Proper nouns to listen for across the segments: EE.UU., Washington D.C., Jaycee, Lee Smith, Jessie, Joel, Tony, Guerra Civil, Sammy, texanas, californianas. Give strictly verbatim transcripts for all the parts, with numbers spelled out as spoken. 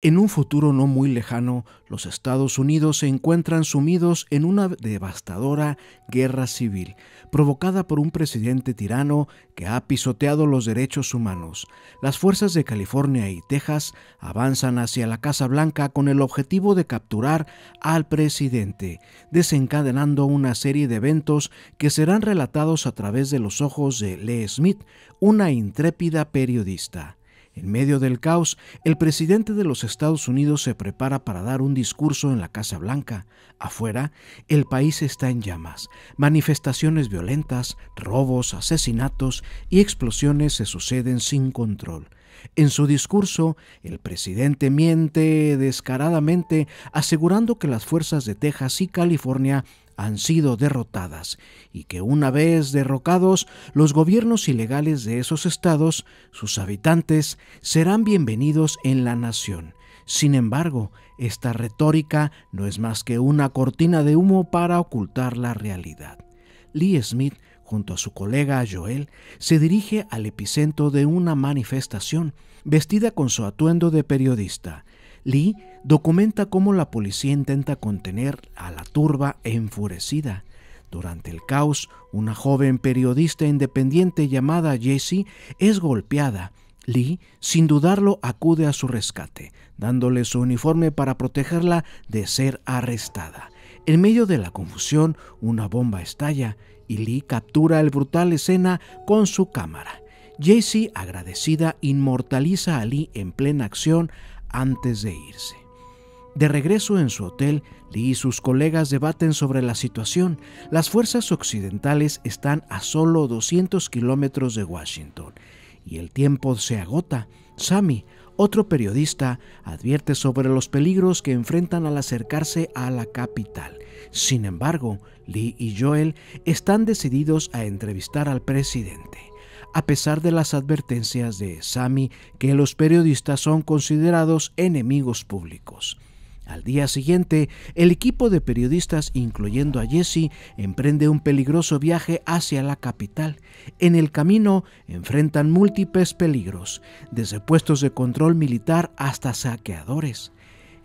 En un futuro no muy lejano, los Estados Unidos se encuentran sumidos en una devastadora guerra civil, provocada por un presidente tirano que ha pisoteado los derechos humanos. Las fuerzas de California y Texas avanzan hacia la Casa Blanca con el objetivo de capturar al presidente, desencadenando una serie de eventos que serán relatados a través de los ojos de Lee Smith, una intrépida periodista. En medio del caos, el presidente de los Estados Unidos se prepara para dar un discurso en la Casa Blanca. Afuera, el país está en llamas. Manifestaciones violentas, robos, asesinatos y explosiones se suceden sin control. En su discurso, el presidente miente descaradamente, asegurando que las fuerzas de Texas y California han sido derrotadas y que una vez derrocados los gobiernos ilegales de esos estados, sus habitantes serán bienvenidos en la nación. Sin embargo, esta retórica no es más que una cortina de humo para ocultar la realidad. Lee Smith, junto a su colega Joel, se dirige al epicentro de una manifestación, vestida con su atuendo de periodista. Lee documenta cómo la policía intenta contener a la turba enfurecida. Durante el caos, una joven periodista independiente llamada Jessie es golpeada. Lee, sin dudarlo, acude a su rescate, dándole su uniforme para protegerla de ser arrestada. En medio de la confusión, una bomba estalla y Lee captura la brutal escena con su cámara. Jaycee, agradecida, inmortaliza a Lee en plena acción antes de irse. De regreso en su hotel, Lee y sus colegas debaten sobre la situación. Las fuerzas occidentales están a solo doscientos kilómetros de Washington y el tiempo se agota. Sammy, otro periodista, advierte sobre los peligros que enfrentan al acercarse a la capital. Sin embargo, Lee y Joel están decididos a entrevistar al presidente. A pesar de las advertencias de Sammy que los periodistas son considerados enemigos públicos. Al día siguiente, el equipo de periodistas, incluyendo a Jessie, emprende un peligroso viaje hacia la capital. En el camino, enfrentan múltiples peligros, desde puestos de control militar hasta saqueadores.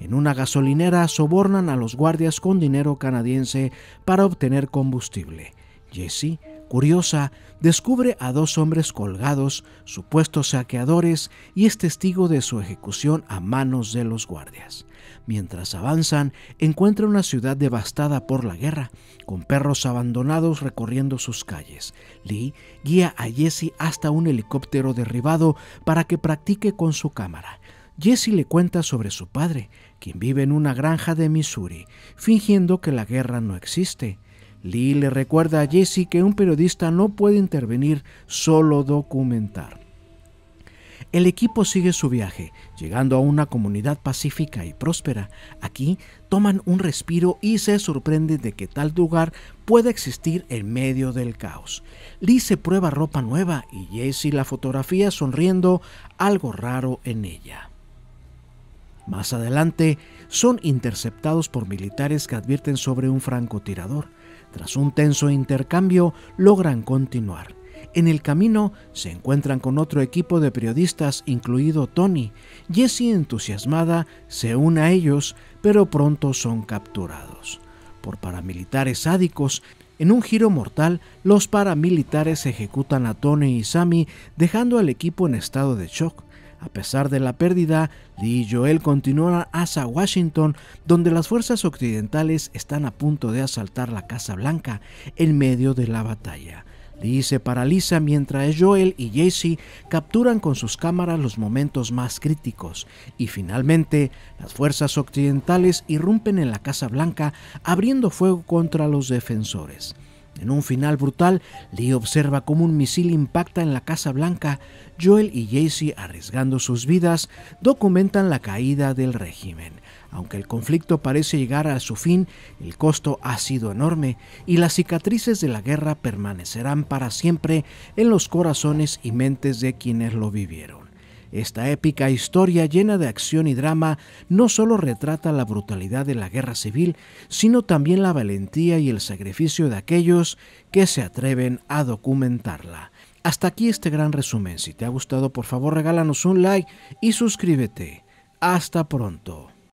En una gasolinera, sobornan a los guardias con dinero canadiense para obtener combustible. Jessie, curiosa, descubre a dos hombres colgados, supuestos saqueadores, y es testigo de su ejecución a manos de los guardias. Mientras avanzan, encuentra una ciudad devastada por la guerra, con perros abandonados recorriendo sus calles. Lee guía a Jessie hasta un helicóptero derribado para que practique con su cámara. Jessie le cuenta sobre su padre, quien vive en una granja de Missouri, fingiendo que la guerra no existe. Lee le recuerda a Jessie que un periodista no puede intervenir, solo documentar. El equipo sigue su viaje, llegando a una comunidad pacífica y próspera. Aquí toman un respiro y se sorprenden de que tal lugar pueda existir en medio del caos. Lee se prueba ropa nueva y Jessie la fotografía sonriendo, algo raro en ella. Más adelante, son interceptados por militares que advierten sobre un francotirador. Tras un tenso intercambio, logran continuar. En el camino, se encuentran con otro equipo de periodistas, incluido Tony. Jessie, entusiasmada, se une a ellos, pero pronto son capturados por paramilitares sádicos. En un giro mortal, los paramilitares ejecutan a Tony y Sammy, dejando al equipo en estado de shock. A pesar de la pérdida, Lee y Joel continúan hacia Washington, donde las fuerzas occidentales están a punto de asaltar la Casa Blanca en medio de la batalla. Lee se paraliza mientras Joel y Jessie capturan con sus cámaras los momentos más críticos. Y finalmente, las fuerzas occidentales irrumpen en la Casa Blanca, abriendo fuego contra los defensores. En un final brutal, Lee observa cómo un misil impacta en la Casa Blanca. Joel y Jessie, arriesgando sus vidas, documentan la caída del régimen. Aunque el conflicto parece llegar a su fin, el costo ha sido enorme y las cicatrices de la guerra permanecerán para siempre en los corazones y mentes de quienes lo vivieron. Esta épica historia llena de acción y drama no solo retrata la brutalidad de la guerra civil, sino también la valentía y el sacrificio de aquellos que se atreven a documentarla. Hasta aquí este gran resumen. Si te ha gustado, por favor regálanos un like y suscríbete. Hasta pronto.